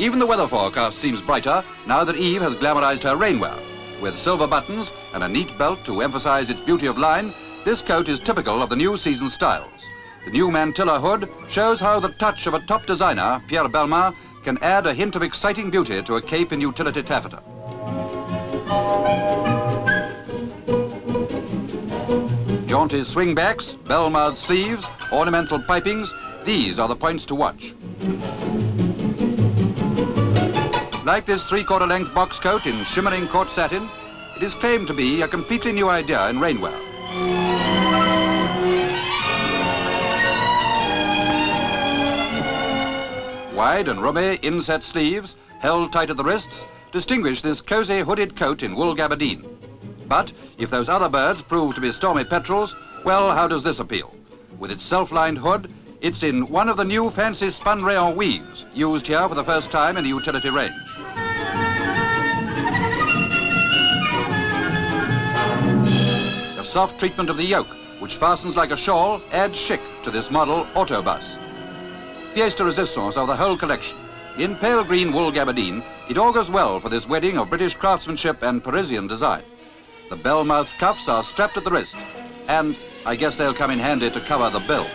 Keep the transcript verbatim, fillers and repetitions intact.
Even the weather forecast seems brighter now that Eve has glamorized her rainwear. With silver buttons and a neat belt to emphasize its beauty of line, this coat is typical of the new season's styles. The new mantilla hood shows how the touch of a top designer, Pierre Balmain, can add a hint of exciting beauty to a cape in utility taffeta. Jaunty swingbacks, bell-mouthed sleeves, ornamental pipings, these are the points to watch. Like this three-quarter length box coat in shimmering court satin, it is claimed to be a completely new idea in rainwear. Wide and roomy inset sleeves, held tight at the wrists, distinguish this cosy hooded coat in wool gabardine. But if those other birds prove to be stormy petrels, well, how does this appeal? With its self-lined hood, it's in one of the new fancy spun rayon weaves, used here for the first time in a utility range. The soft treatment of the yoke, which fastens like a shawl, adds chic to this model autobus. Pièce de résistance of the whole collection. In pale green wool gabardine, it augurs well for this wedding of British craftsmanship and Parisian design. The bell-mouthed cuffs are strapped at the wrist, and I guess they'll come in handy to cover the bill.